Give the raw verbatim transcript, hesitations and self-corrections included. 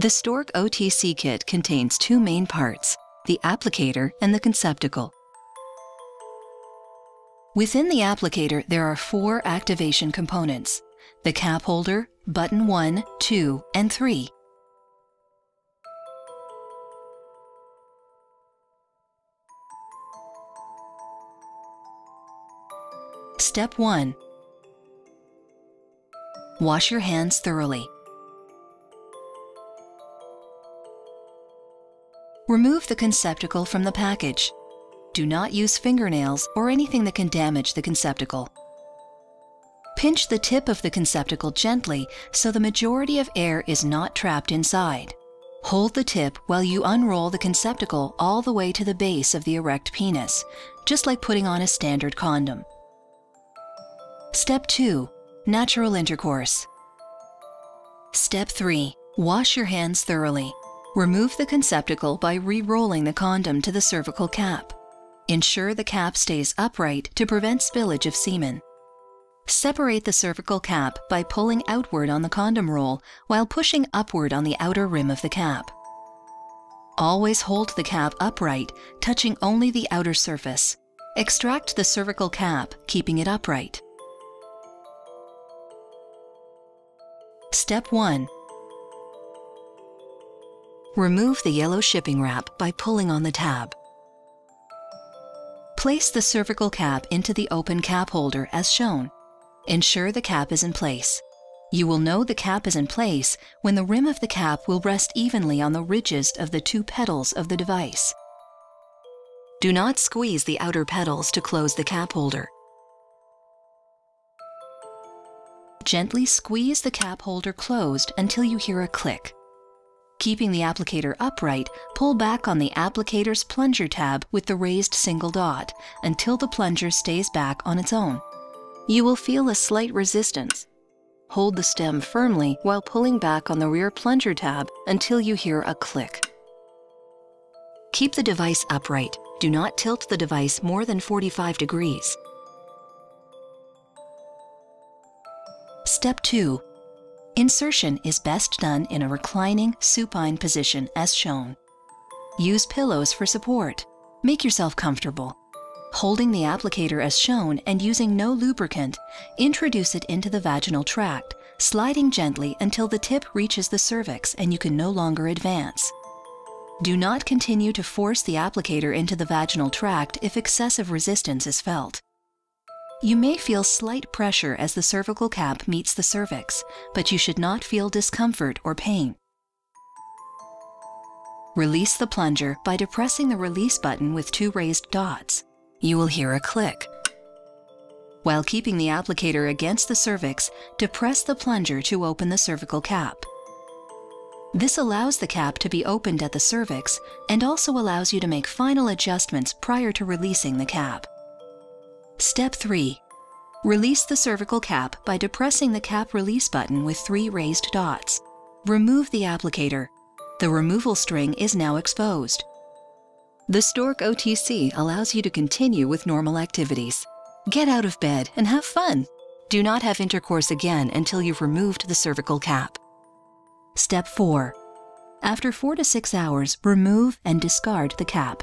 The Stork O T C kit contains two main parts, the applicator and the conceptacle. Within the applicator, there are four activation components: the cap holder, button one, two, and three. Step one. Wash your hands thoroughly. Remove the conceptacle from the package. Do not use fingernails or anything that can damage the conceptacle. Pinch the tip of the conceptacle gently so the majority of air is not trapped inside. Hold the tip while you unroll the conceptacle all the way to the base of the erect penis, just like putting on a standard condom. Step two. Natural intercourse. Step three. Wash your hands thoroughly. Remove the conceptacle by re-rolling the condom to the cervical cap. Ensure the cap stays upright to prevent spillage of semen. Separate the cervical cap by pulling outward on the condom roll while pushing upward on the outer rim of the cap. Always hold the cap upright, touching only the outer surface. Extract the cervical cap, keeping it upright. Step one. Remove the yellow shipping wrap by pulling on the tab. Place the cervical cap into the open cap holder as shown. Ensure the cap is in place. You will know the cap is in place when the rim of the cap will rest evenly on the ridges of the two pedals of the device. Do not squeeze the outer pedals to close the cap holder. Gently squeeze the cap holder closed until you hear a click. Keeping the applicator upright, pull back on the applicator's plunger tab with the raised single dot until the plunger stays back on its own. You will feel a slight resistance. Hold the stem firmly while pulling back on the rear plunger tab until you hear a click. Keep the device upright. Do not tilt the device more than forty-five degrees. Step two. Insertion is best done in a reclining, supine position as shown. Use pillows for support. Make yourself comfortable. Holding the applicator as shown and using no lubricant, introduce it into the vaginal tract, sliding gently until the tip reaches the cervix and you can no longer advance. Do not continue to force the applicator into the vaginal tract if excessive resistance is felt. You may feel slight pressure as the cervical cap meets the cervix, but you should not feel discomfort or pain. Release the plunger by depressing the release button with two raised dots. You will hear a click. While keeping the applicator against the cervix, depress the plunger to open the cervical cap. This allows the cap to be opened at the cervix and also allows you to make final adjustments prior to releasing the cap. Step three. Release the cervical cap by depressing the cap release button with three raised dots. Remove the applicator. The removal string is now exposed. The Stork O T C allows you to continue with normal activities. Get out of bed and have fun. Do not have intercourse again until you've removed the cervical cap. Step four. After four to six hours, remove and discard the cap.